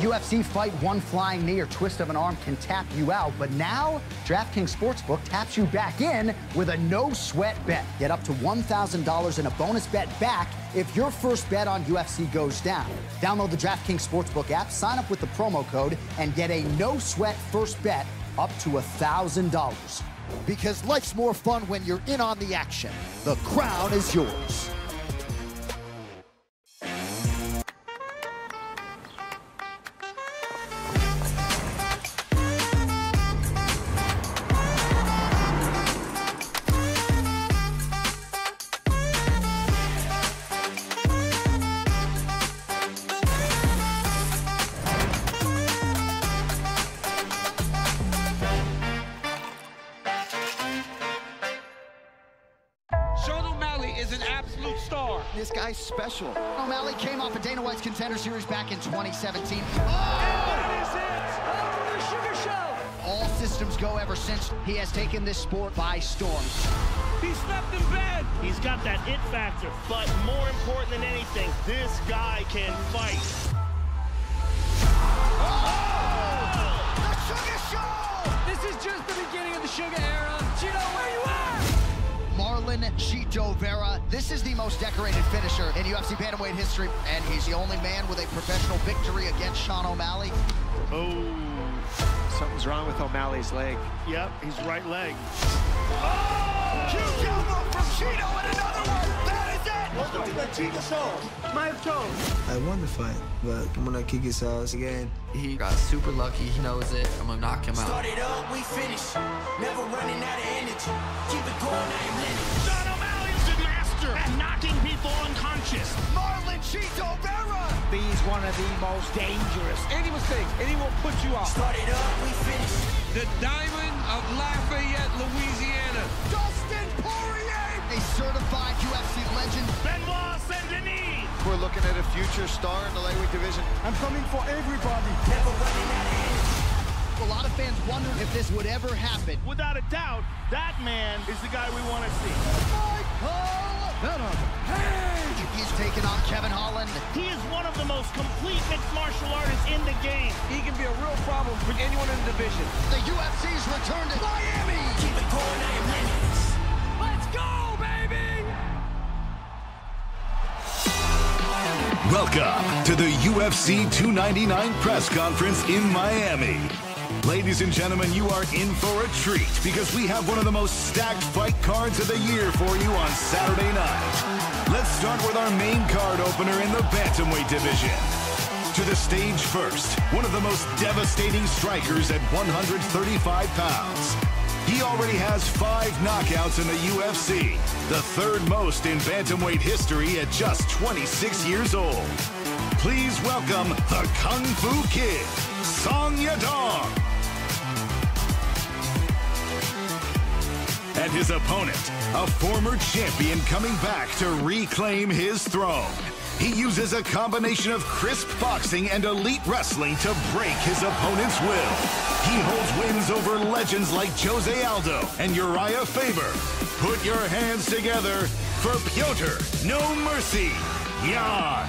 UFC fight, one flying knee or twist of an arm can tap you out, but now DraftKings Sportsbook taps you back in with a no-sweat bet. Get up to $1,000 in a bonus bet back if your first bet on UFC goes down. Download the DraftKings Sportsbook app, sign up with the promo code, and get a no-sweat first bet up to $1,000. Because life's more fun when you're in on the action. The crown is yours. Special. O'Malley came off of Dana White's Contender Series back in 2017. Oh! And that is it! Up the sugar shelf! All systems go ever since. He has taken this sport by storm. He slept in bed! He's got that it factor, but more important than anything, this guy can fight. Oh! The sugar shelf! This is just the beginning of the sugar era. Chito, where you at? Marlon Chito Vera. This is the most decorated finisher in UFC bantamweight history, and he's the only man with a professional victory against Sean O'Malley. Oh, something's wrong with O'Malley's leg. Yep, his right leg. Oh, huge elbow from Chito and another one. That is it. Welcome to the Chito Show. My toe. I won the fight, but I'm gonna kick his ass again. He got super lucky. He knows it. I'm gonna knock him out. Start it up, we finish. Never running out of energy. Keep it going, I ain't letting it. Sean O'Malley is a master at knocking people unconscious. Marlon Chito Vera. He's one of the most dangerous. Any mistakes, and he will put you off. Start it up, we finish. The diamond of Lafayette, Louisiana. Dustin Poirier, a certified UFC legend. Benoit Saint Denis. We're looking at a future star in the lightweight division. I'm coming for everybody. Never running out of energy. A lot of fans wondered if this would ever happen. Without a doubt, that man is the guy we want to see. Michael Venom Page! He's taking on Kevin Holland. He is one of the most complete mixed martial artists in the game. He can be a real problem for anyone in the division. The UFC's return to Miami! Keep it going, I am Lennox. Let's go, baby! Welcome to the UFC 299 press conference in Miami. Ladies and gentlemen, you are in for a treat because we have one of the most stacked fight cards of the year for you on Saturday night. Let's start with our main card opener in the bantamweight division. To the stage first, one of the most devastating strikers at 135 pounds. He already has 5 knockouts in the UFC, the third most in bantamweight history at just 26 years old. Please welcome the Kung Fu Kid, Song Yadong. And his opponent, a former champion coming back to reclaim his throne. He uses a combination of crisp boxing and elite wrestling to break his opponent's will. He holds wins over legends like Jose Aldo and Uriah Faber. Put your hands together for Piotr, No Mercy, Yan.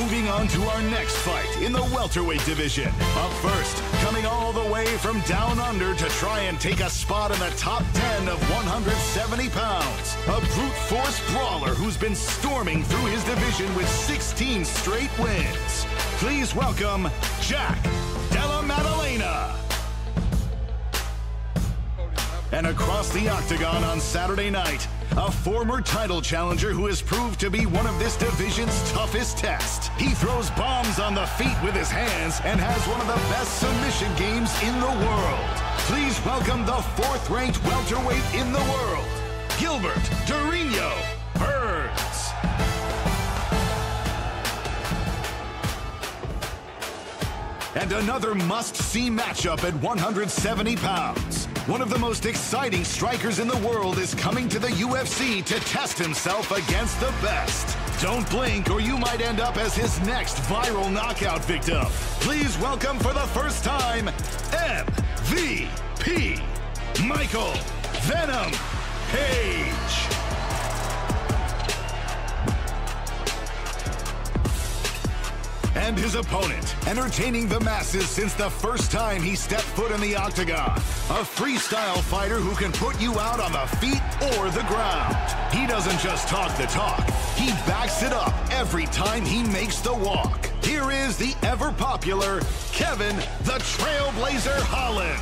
Moving on to our next fight in the welterweight division. Up first, coming all the way from down under to try and take a spot in the top 10 of 170 pounds. A brute force brawler who's been storming through his division with 16 straight wins. Please welcome Jack Della Maddalena. And across the octagon on Saturday night, a former title challenger who has proved to be one of this division's toughest tests. He throws bombs on the feet with his hands and has one of the best submission games in the world. Please welcome the 4th-ranked welterweight in the world, Gilbert Durinho Burns. And another must-see matchup at 170 pounds. One of the most exciting strikers in the world is coming to the UFC to test himself against the best. Don't blink or you might end up as his next viral knockout victim. Please welcome for the first time, MVP, Michael Venom Page. and his opponent, entertaining the masses since the first time he stepped foot in the octagon. A freestyle fighter who can put you out on the feet or the ground. He doesn't just talk the talk, he backs it up every time he makes the walk. Here is the ever-popular Kevin the Trailblazer Holland.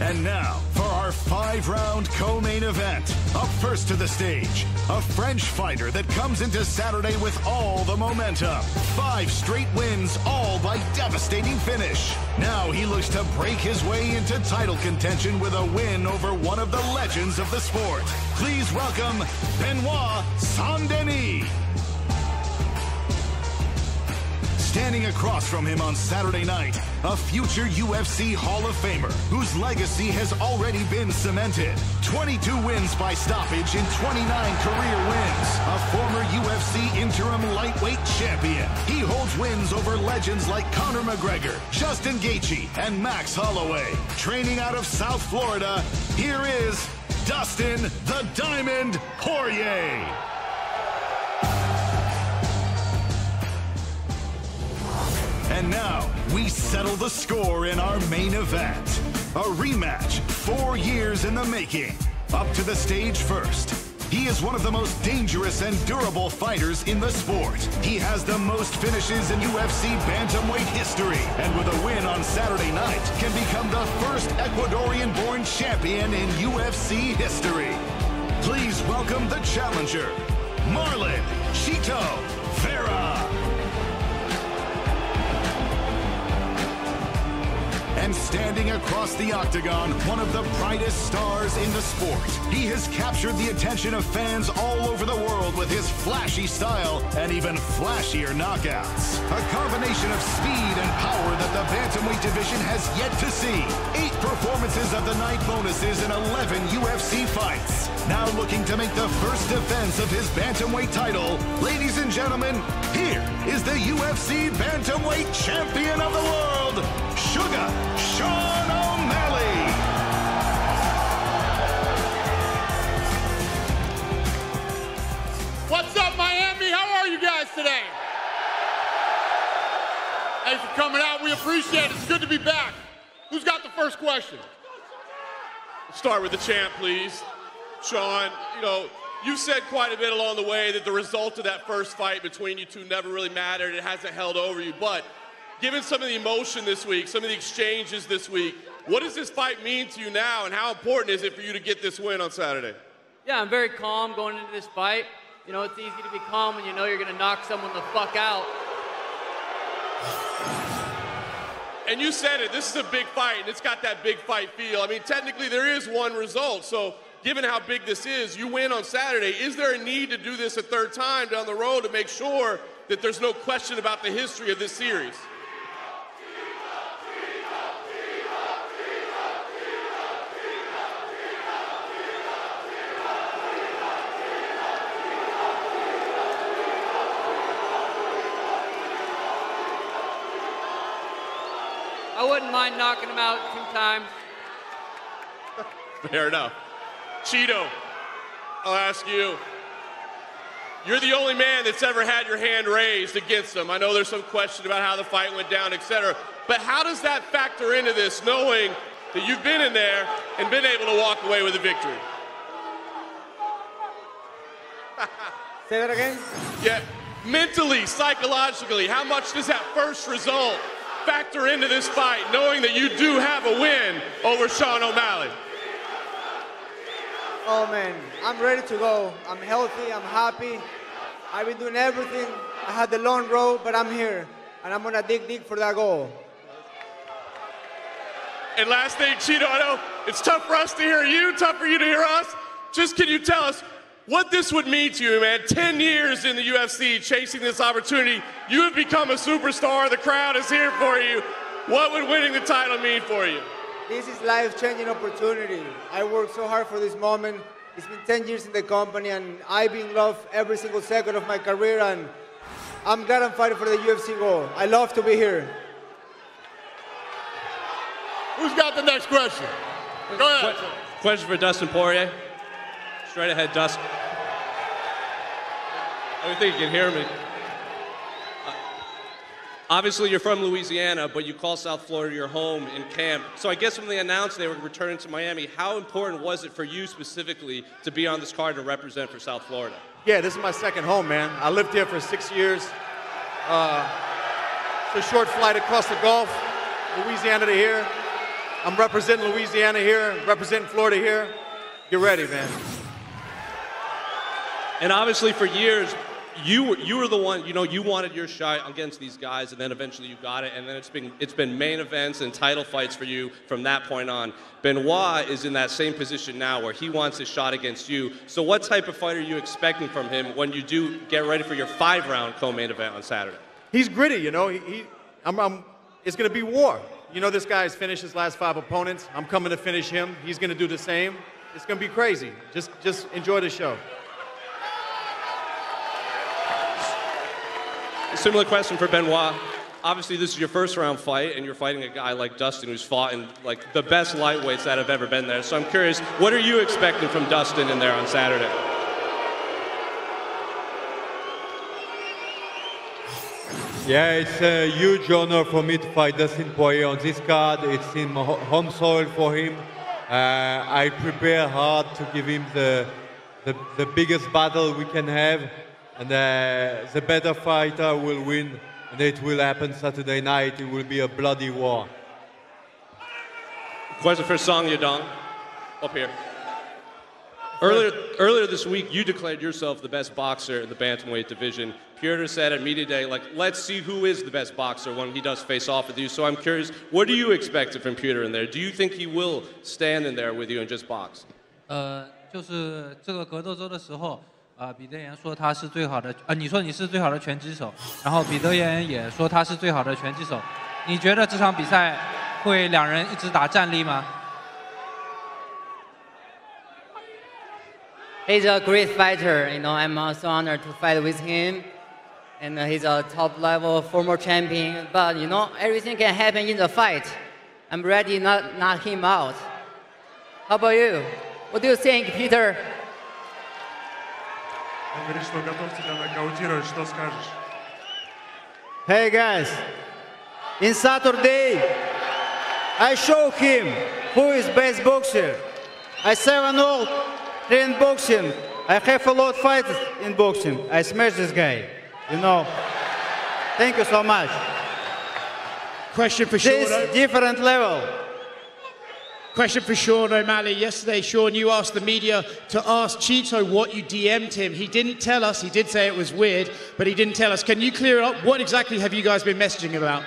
And now, for our five-round co-main event, up first to the stage, a French fighter that comes into Saturday with all the momentum. 5 straight wins, all by devastating finish. Now he looks to break his way into title contention with a win over one of the legends of the sport. Please welcome Benoit Saint Denis. Standing across from him on Saturday night, a future UFC Hall of Famer whose legacy has already been cemented. 22 wins by stoppage and 29 career wins. A former UFC interim lightweight champion. He holds wins over legends like Conor McGregor, Justin Gaethje, and Max Holloway. Training out of South Florida, here is Dustin "The Diamond" Poirier. And now, we settle the score in our main event. A rematch 4 years in the making. Up to the stage first. He is one of the most dangerous and durable fighters in the sport. He has the most finishes in UFC bantamweight history, and with a win on Saturday night, can become the first Ecuadorian-born champion in UFC history. Please welcome the challenger, Marlon Chito Vera. And standing across the octagon, one of the brightest stars in the sport. He has captured the attention of fans all over the world with his flashy style and even flashier knockouts. A combination of speed and power that the bantamweight division has yet to see. 8 performances of the night bonuses in 11 UFC fights. Now looking to make the first defense of his bantamweight title, ladies and gentlemen, here is the UFC bantamweight champion of the world, Sean O'Malley. What's up, Miami? How are you guys today? Thanks for coming out. We appreciate it. It's good to be back. Who's got the first question? Let's start with the champ, please. Sean, you said quite a bit along the way that the result of that first fight between you two never really mattered. It hasn't held over you, but given some of the emotion this week, some of the exchanges this week, what does this fight mean to you now, and how important is it for you to get this win on Saturday? Yeah, I'm very calm going into this fight. It's easy to be calm when you know you're gonna knock someone the fuck out. And you said it, this is a big fight, and it's got that big fight feel. I mean, technically there is one result, so given how big this is, you win on Saturday. Is there a need to do this a third time down the road to make sure that there's no question about the history of this series? I wouldn't mind knocking him out 2 times. Fair enough. Chito, I'll ask you. You're the only man that's ever had your hand raised against him. I know there's some question about how the fight went down, etc. But how does that factor into this, knowing that you've been in there and been able to walk away with a victory? Say that again? Yeah. Mentally, psychologically, how much does that first result factor into this fight, knowing that you do have a win over Sean O'Malley? Oh man, I'm ready to go. I'm healthy, I'm happy. I've been doing everything. I had the long road, but I'm here. And I'm gonna dig deep for that goal. And last thing, Chito, I know it's tough for us to hear you, tough for you to hear us. Just can you tell us what this would mean to you, man? 10 years in the UFC chasing this opportunity. You have become a superstar. The crowd is here for you. What would winning the title mean for you? This is life-changing opportunity. I worked so hard for this moment. It's been 10 years in the company, and I've been loved every single second of my career, and I'm glad I'm fighting for the UFC goal. I love to be here. Who's got the next question? Go ahead. Question for Dustin Poirier. Straight ahead, Dustin. I don't think you can hear me. Obviously, you're from Louisiana, but you call South Florida your home and camp. So I guess when they announced they were returning to Miami, how important was it for you specifically to be on this card and represent for South Florida? Yeah, this is my second home, man. I lived here for 6 years. It's a short flight across the Gulf, Louisiana to here. I'm representing Louisiana here, representing Florida here. Get ready, man. And obviously, for years, you were the one, you know, you wanted your shot against these guys, and then eventually you got it, and then it's been main events and title fights for you from that point on. Benoit is in that same position now where he wants his shot against you. So what type of fight are you expecting from him when you do get ready for your 5-round co-main event on Saturday? He's gritty, you know. It's going to be war. You know, this guy's finished his last 5 opponents. I'm coming to finish him. He's going to do the same. It's going to be crazy. Just enjoy the show. A similar question for Benoit. Obviously, this is your first-round fight, and you're fighting a guy like Dustin who's fought in, like, the best lightweights that have ever been there. So I'm curious, what are you expecting from Dustin in there on Saturday? Yeah, it's a huge honor for me to fight Dustin Poirier on this card. It's in home soil for him. I prepare hard to give him the biggest battle we can have. And the better fighter will win, and it will happen Saturday night. It will be a bloody war. Question for Song Yadong, up here. Earlier this week, you declared yourself the best boxer in the bantamweight division. Piotr said at media day, like, let's see who is the best boxer when he does face off with you. So I'm curious, what do you expect from Piotr in there? Do you think he will stand in there with you and just box? 就是这个格斗周的时候。 彼得岩说他是最好的，你说你是最好的拳击手，然后彼得岩也说他是最好的拳击手。你觉得这场比赛会两人一直打战力吗？ He's a great fighter, you know. I'm so honored to fight with him, and he's a top-level former champion. But you know, everything can happen in the fight. I'm ready not to knock him out. How about you? What do you think, Peter? Hey guys, in Saturday, I show him who is best boxer. I 7-0 in boxing. I have a lot of fights in boxing. I smash this guy, you know. Thank you so much. Question for Sean. This different level. Question for Sean O'Malley. Yesterday, Sean, you asked the media to ask Chito what you DM'd him. He didn't tell us. He did say it was weird, but he didn't tell us. Can you clear up? What exactly have you guys been messaging about?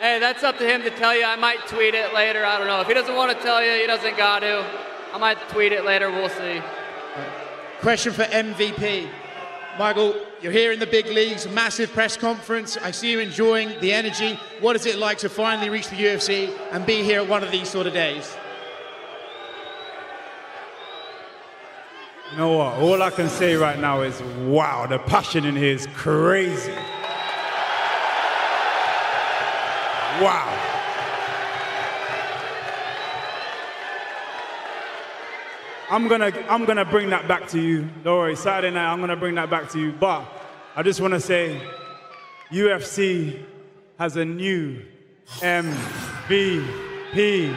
Hey, that's up to him to tell you. I might tweet it later. I don't know. If he doesn't want to tell you, he doesn't got to. I might tweet it later. We'll see. Question for MVP. Michael, you're here in the big leagues, massive press conference. I see you enjoying the energy. What is it like to finally reach the UFC and be here at one of these sort of days? You know what? All I can say right now is, wow, the passion in here is crazy. Wow. I'm gonna bring that back to you. Don't worry, Saturday night, I'm gonna bring that back to you. But I just wanna say, UFC has a new MVP.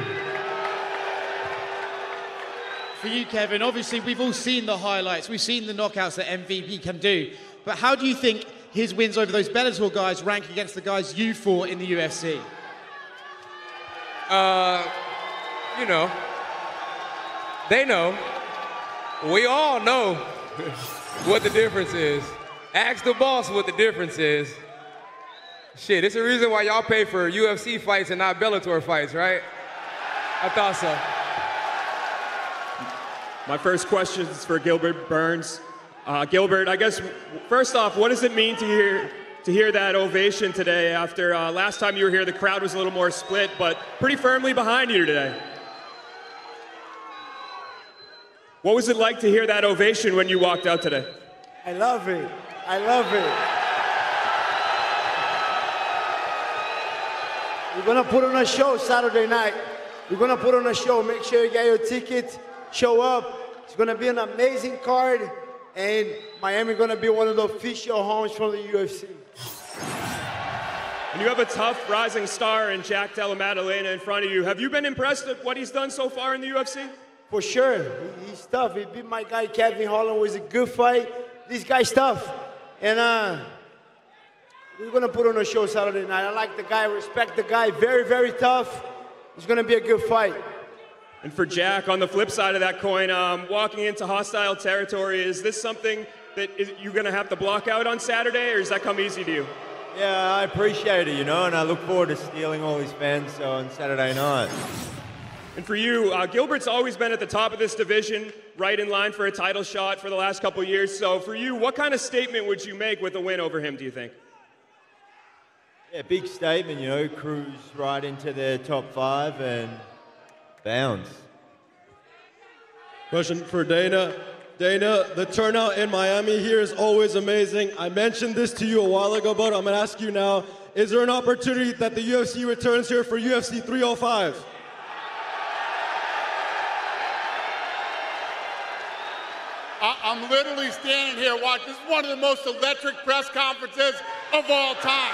For you, Kevin, obviously we've all seen the highlights. We've seen the knockouts that MVP can do. But how do you think his wins over those Bellator guys rank against the guys you fought in the UFC? You know. They know. We all know what the difference is. Ask the boss what the difference is. Shit, it's the reason why y'all pay for UFC fights and not Bellator fights, right? I thought so. My first question is for Gilbert Burns. Gilbert, I guess, first off, what does it mean to hear that ovation today after last time you were here, the crowd was a little more split, but pretty firmly behind you today? What was it like to hear that ovation when you walked out today? I love it. I love it. We're going to put on a show Saturday night. We're going to put on a show. Make sure you get your ticket. Show up. It's going to be an amazing card. and Miami going to be one of the official homes from the UFC. And you have a tough rising star in Jack Della Maddalena in front of you. Have you been impressed with what he's done so far in the UFC? For sure. He's tough. He beat my guy Kevin Holland. It was a good fight. This guy's tough. And we're going to put on a show Saturday night. I like the guy. I respect the guy. Very, very tough. It's going to be a good fight. And for Jack, on the flip side of that coin, walking into hostile territory, is this something that you're going to have to block out on Saturday, or does that come easy to you? Yeah, I appreciate it, you know, and I look forward to stealing all his fans on Saturday night. And for you, Gilbert's always been at the top of this division, right in line for a title shot for the last couple of years. So for you, what kind of statement would you make with a win over him, do you think? Yeah, big statement, you know, cruise right into their top five and bounds. Question for Dana. Dana, the turnout in Miami here is always amazing. I mentioned this to you a while ago, but I'm going to ask you now, is there an opportunity that the UFC returns here for UFC 305? I'm literally standing here watching. This is one of the most electric press conferences of all time.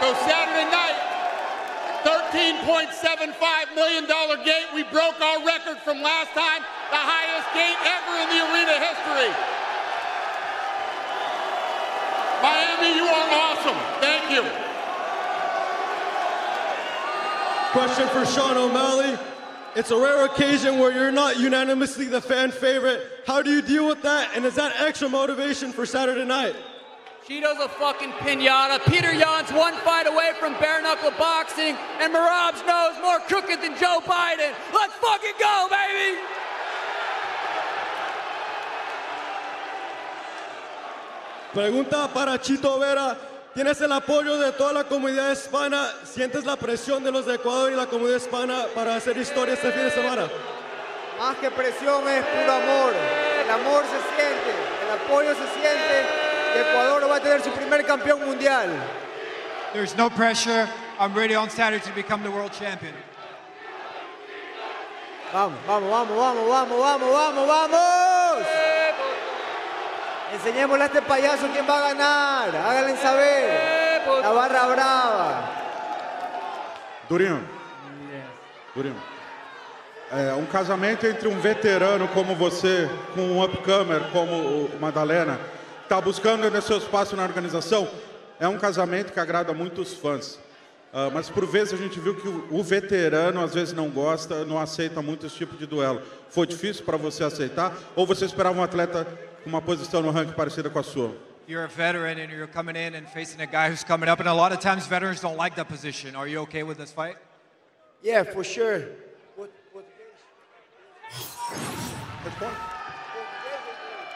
So Saturday night, $13.75 million gate. We broke our record from last time, the highest gate ever in the arena history. Miami, you are awesome. Thank you. Question for Sean O'Malley. It's a rare occasion where you're not unanimously the fan favorite. How do you deal with that? And is that extra motivation for Saturday night? Chito's a fucking pinata. Petr Yan's one fight away from bare-knuckle boxing, and Merab's nose more crooked than Joe Biden. Let's fucking go, baby! Pregunta para Chito Vera. ¿Tienes el apoyo de toda la comunidad hispana? ¿Sientes la presión de los de Ecuador y la comunidad hispana para hacer historia este fin de semana? Más que presión es puro amor. El amor se siente, el apoyo se siente. Ecuador va a tener su primer campeón mundial. There's no pressure. I'm ready on Saturday to become the world champion. Vamos, vamos, vamos, vamos, vamos, vamos, vamos, vamos. Enseñémosle a este payaso quién va a ganar. Háganle saber. La barra brava. Durinho. Yes. Durinho. Casamento entre veterano como você com upcomer como o Maddalena. Está buscando seu espaço na organização, é casamento que agrada muitos fãs. Mas por vezes a gente viu que o veterano às vezes não gosta, não aceita muito esse tipo de duelo. Foi difícil para você aceitar ou você esperava atleta com uma posição no ranking parecida com a sua? You're a veteran and you're coming in and facing a guy who's coming up, and a lot of times veterans don't like that position. Are you okay with this fight? Yeah, for sure.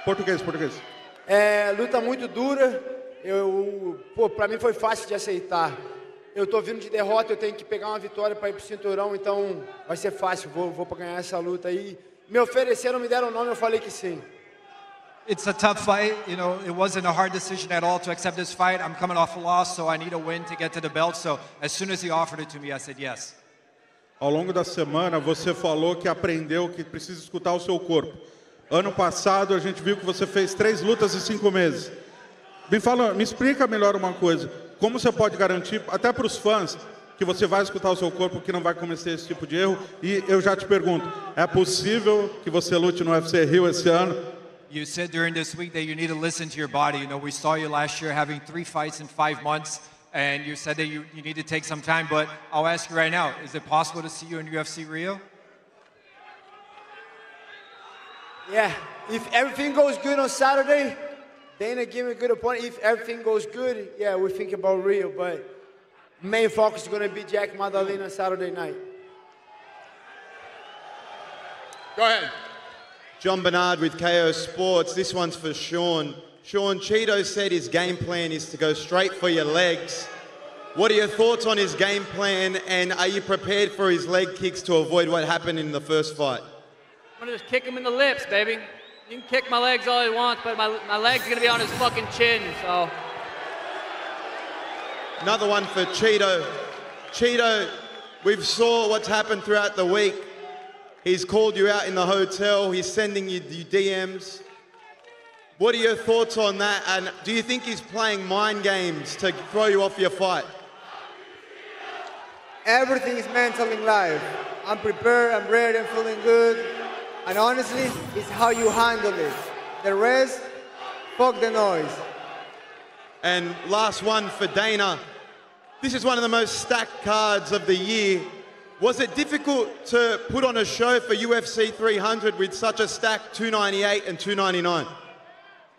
Português. É luta muito dura, pra mim foi fácil de aceitar. Eu tô vindo de derrota, eu tenho que pegar uma vitória pra ir pro cinturão, então vai ser fácil, vou pra ganhar essa luta aí. Me ofereceram, me deram o nome, eu falei que sim. It's a tough fight, you know, it wasn't a hard decision at all to accept this fight. I'm coming off a loss, so I need a win to get to the belt, so as soon as he offered it to me, I said yes. Ao longo da semana, você falou que aprendeu que precisa escutar o seu corpo. Ano passado, a gente viu que você fez 3 lutas em 5 meses. Me explica melhor uma coisa. Como você pode garantir, até para os fãs, que você vai escutar o seu corpo, que não vai cometer esse tipo de erro? E eu já te pergunto, é possível que você lute no UFC Rio esse ano? You said during this week that you need to listen to your body. You know, we saw you last year having 3 fights in 5 months, and you said that you need to take some time, but I'll ask you right now, is it possible to see you in UFC Rio? Yeah, if everything goes good on Saturday, Dana give me a good opponent. If everything goes good, yeah, we think about Rio, but main focus is going to be Jack Maddalena Saturday night. Go ahead. John Bernard with KO Sports. This one's for Sean. Sean, Chito said his game plan is to go straight for your legs. What are your thoughts on his game plan, and are you prepared for his leg kicks to avoid what happened in the first fight? I'm gonna just kick him in the lips, baby. You can kick my legs all he wants, but my leg's gonna be on his fucking chin, so. Another one for Chito. Chito, We've saw what's happened throughout the week. He's called you out in the hotel. He's sending you DMs. What are your thoughts on that? And do you think he's playing mind games to throw you off your fight? Everything is mental in life. I'm prepared, I'm ready, I'm feeling good. And honestly, it's how you handle it. The rest, fuck the noise. And last one for Dana. This is one of the most stacked cards of the year. Was it difficult to put on a show for UFC 300 with such a stacked 298 and 299?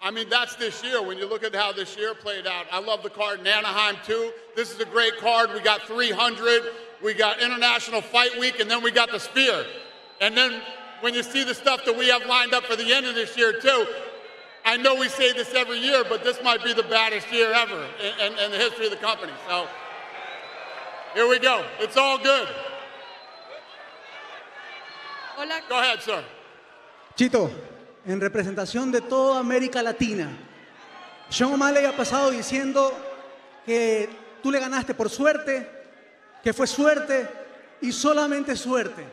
I mean, that's this year. When you look at how this year played out, I love the card in Anaheim, too. This is a great card. We got 300. We got International Fight Week, and then we got the Sphere. And then when you see the stuff that we have lined up for the end of this year, too, I know we say this every year, but this might be the baddest year ever in the history of the company. So here we go. It's all good. Hola. Go ahead, sir. Chito. En representación de toda América Latina. Sean O'Malley ha pasado diciendo que tú le ganaste por suerte, que fue suerte y solamente suerte.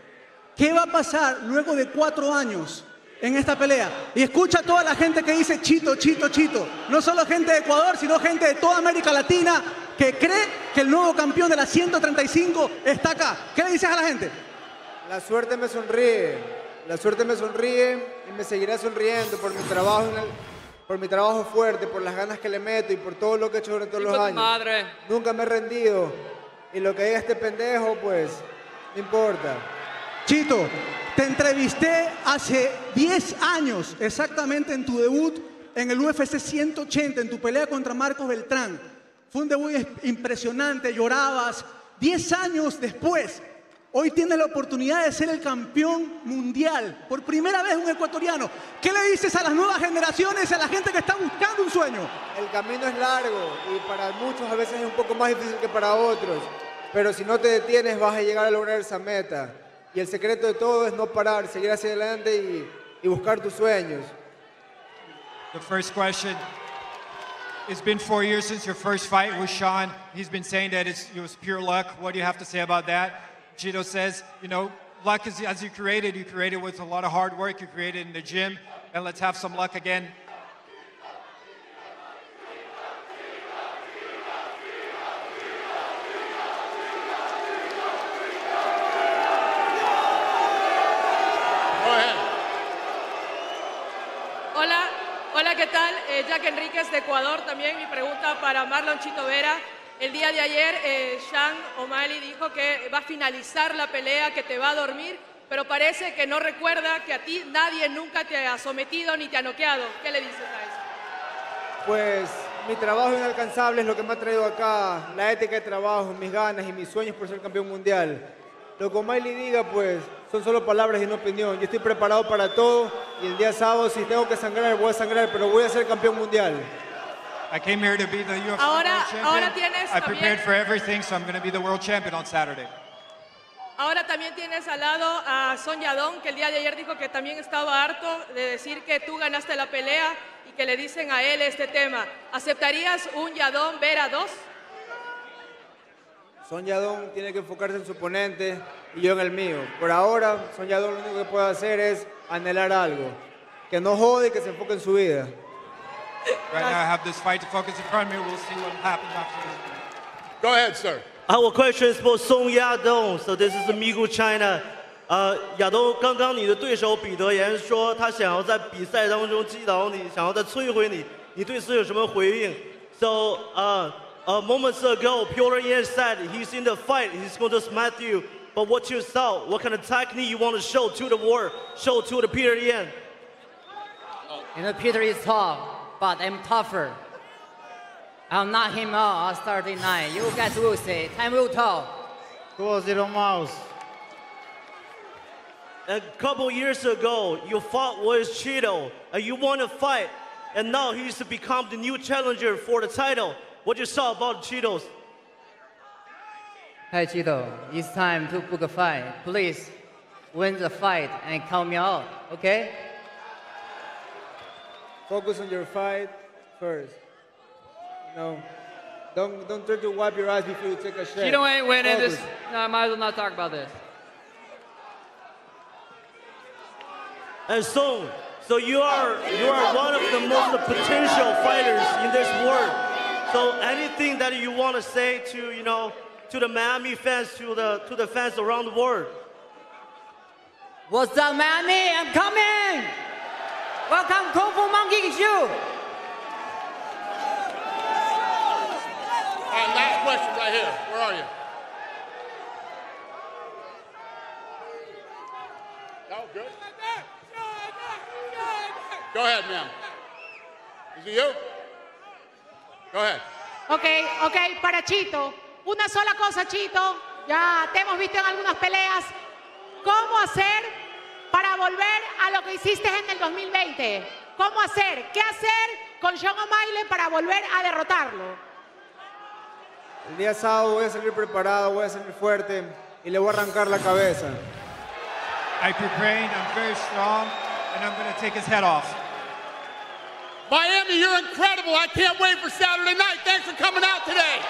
¿Qué va a pasar luego de 4 años en esta pelea? Y escucha a toda la gente que dice Chito, Chito, Chito. No solo gente de Ecuador, sino gente de toda América Latina que cree que el nuevo campeón de la 135 está acá. ¿Qué le dices a la gente? La suerte me sonríe. La suerte me sonríe y me seguirá sonriendo por mi trabajo, por mi trabajo fuerte, por las ganas que le meto y por todo lo que he hecho durante todos los años. Madre. Nunca me he rendido. Y lo que diga este pendejo, pues, no importa. Chito, te entrevisté hace 10 años, exactamente en tu debut en el UFC 180, en tu pelea contra Marcos Beltrán. Fue un debut impresionante, llorabas. 10 años después... Hoy tiene la oportunidad de ser el campeón mundial. Por primera vez un ecuatoriano. ¿Qué le dices a las nuevas generaciones, a la gente que está buscando un sueño? El camino es largo y para muchos a veces es un poco más difícil que para otros. Pero si no te detienes vas a llegar a lograr esa meta. Y el secreto de todo es no parar, seguir hacia adelante y buscar tus sueños. The first question. It's been 4 years since your first fight with Sean. He's been saying that it was pure luck. What do you have to say about that? Chito says, you know, luck is as you created with a lot of hard work, you created in the gym, and let's have some luck again. Hola, hola, ¿qué tal? Jack Enríquez de Ecuador también, mi pregunta para Marlon Chito Vera. El día de ayer, Sean O'Malley dijo que va a finalizar la pelea, que te va a dormir, pero parece que no recuerda que a ti nadie nunca te ha sometido ni te ha noqueado. ¿Qué le dices a eso? Pues mi trabajo inalcanzable es lo que me ha traído acá, la ética de trabajo, mis ganas y mis sueños por ser campeón mundial. Lo que O'Malley diga, pues, son solo palabras y no opinión. Yo estoy preparado para todo y el día sábado, si tengo que sangrar, voy a sangrar, pero voy a ser campeón mundial. I came here to be the UFC world champion. I prepared for everything, so I'm going to be the world champion on Saturday. Ahora también tienes al lado a Song Yadong, que el día de ayer dijo que también estaba harto de decir que tú ganaste la pelea y que le dicen a él este tema. ¿Aceptarías un Yadong Vera 2? Song Yadong tiene que enfocarse en su oponente y yo en el mío. Por ahora, Song Yadong lo único que puede hacer es anhelar algo, que no jode y que se enfoque en su vida. Right now I have this fight to focus in front of me. We'll see what happens after this. Go ahead, sir. Our question is for Song Yadong. So this is Migu China. Yadong, 刚刚你的对手彼得言说他想要在比赛当中击倒你，想要再摧毁你。你对此有什么回应 ？So moments ago, Piotr Yan said he's in the fight. He's going to smash you. But what you saw, what kind of technique you want to show to the world, show to the Petr Yan? You know, Peter is tall. But I'm tougher. I'll knock him out at 39. You guys will see. Time will tell. Close little mouse. A couple years ago, you fought with Chito, and you won a fight, and now he's to become the new challenger for the title. What you saw about Chito's? Hey Chito, it's time to book a fight. Please win the fight and count me out, okay? Focus on your fight first. You know, Don't try to wipe your eyes before you take a shot. Chito ain't winning this. No, I might as well not talk about this. And so you are one of the most potential fighters in this world. So anything that you want to say to, you know, to the Miami fans, to the fans around the world. What's up, Miami? I'm coming. Welcome, Kung Fu Monkey Shoe. All right, last question right here. Where are you? Oh, good. Go ahead, ma'am. Is it you? Go ahead. Okay, para Chito. Una sola cosa, Chito. Ya te hemos visto en algunas peleas. ¿Cómo hacer para volver a lo que hiciste en el 2020? ¿Cómo hacer? ¿Qué hacer con Sean O'Malley para volver a derrotarlo? El día sábado voy a salir preparado, voy a salir fuerte y le voy a arrancar la cabeza. I prepared, I'm very strong, and I'm going to take his head off. Miami, you're incredible. I can't wait for Saturday night. Thanks for coming out today.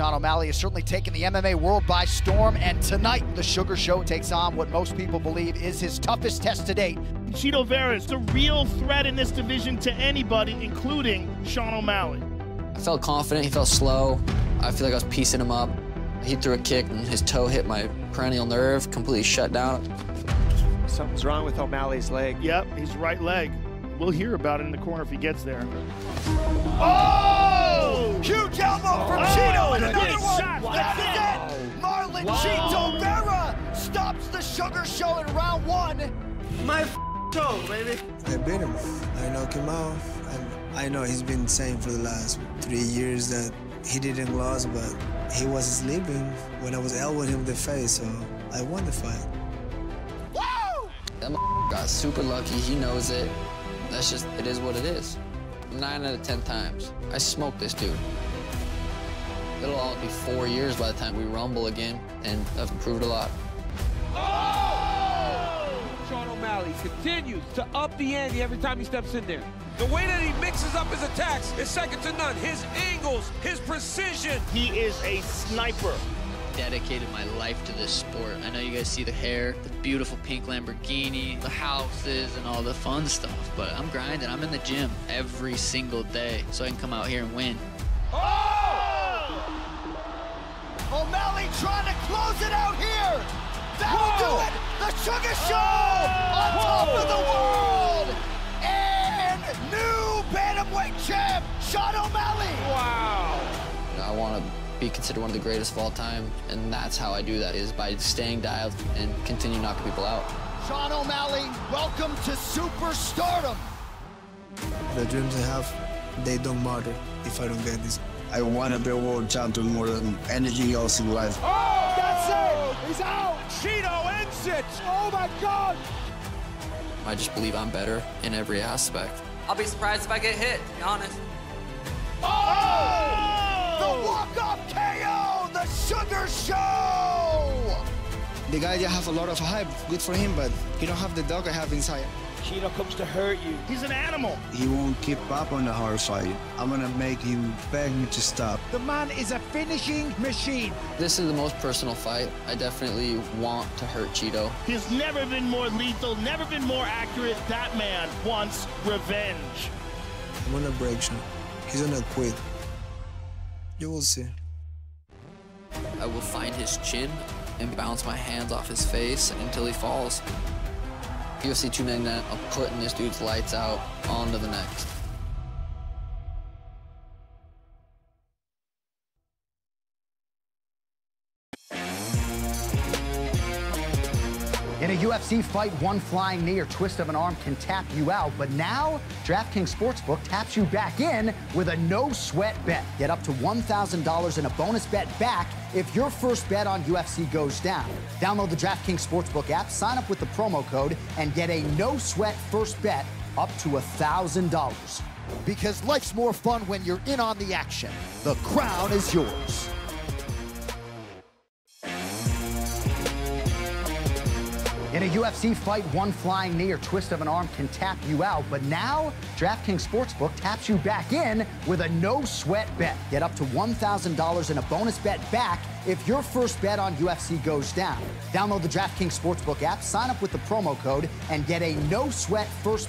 Sean O'Malley has certainly taken the MMA world by storm, and tonight the Sugar Show takes on what most people believe is his toughest test to date. Chito Vera is the real threat in this division to anybody, including Sean O'Malley. I felt confident, he felt slow. I feel like I was piecing him up. He threw a kick and his toe hit my peroneal nerve, completely shut down. Something's wrong with O'Malley's leg. Yep, his right leg. We'll hear about it in the corner if he gets there. Oh! Huge elbow from Chito, and another one. Wow. That's it. Marlon Chito Vera stops the Sugar Show in round one. My toe, baby. I beat him. I knock him out. I know he's been saying for the last 3 years that he didn't lose, but he was sleeping when I was elbowing him in the face, so I won the fight. Woo! That got super lucky. He knows it. That's just, it is what it is. 9 out of 10 times, I smoked this dude. It'll all be 4 years by the time we rumble again, and I've improved a lot. Oh! Sean O'Malley continues to up the ante every time he steps in there. The way that he mixes up his attacks is second to none. His angles, his precision. He is a sniper. Dedicated my life to this sport. I know you guys see the hair, the beautiful pink Lamborghini, the houses, and all the fun stuff, but I'm grinding. I'm in the gym every single day so I can come out here and win. Oh! O'Malley trying to close it out here. That'll do it. The Sugar Show on top of the world and new bantamweight champ, Sean O'Malley. Wow. I want to be considered one of the greatest of all time, and that's how I do that, is by staying dialed and continue knocking people out. Sean O'Malley, welcome to superstardom. The dreams I have, they don't matter if I don't get this. I want to be a world champion more than anything else in life. Oh, that's it! He's out! Chito ends it! Oh my God! I just believe I'm better in every aspect. I'll be surprised if I get hit, to be honest. Oh! The walk-off KO, the Sugar Show! The guy that have a lot of hype, good for him, but he don't have the dog I have inside. Chito comes to hurt you. He's an animal. He won't keep up on the hard fight. I'm gonna make him beg me to stop. The man is a finishing machine. This is the most personal fight. I definitely want to hurt Chito. He's never been more lethal, never been more accurate. That man wants revenge. I'm gonna break him. He's gonna quit. You will see. I will find his chin and bounce my hands off his face until he falls. UFC 299, I'm putting this dude's lights out. On to the next. In a UFC fight, one flying knee or twist of an arm can tap you out, but now DraftKings Sportsbook taps you back in with a no-sweat bet. Get up to $1,000 in a bonus bet back if your first bet on UFC goes down. Download the DraftKings Sportsbook app, sign up with the promo code, and get a no-sweat first bet up to $1,000. Because life's more fun when you're in on the action. The crown is yours. In a UFC fight, one flying knee or twist of an arm can tap you out, but now DraftKings Sportsbook taps you back in with a no-sweat bet. Get up to $1,000 in a bonus bet back if your first bet on UFC goes down. Download the DraftKings Sportsbook app, sign up with the promo code, and get a no-sweat first bet.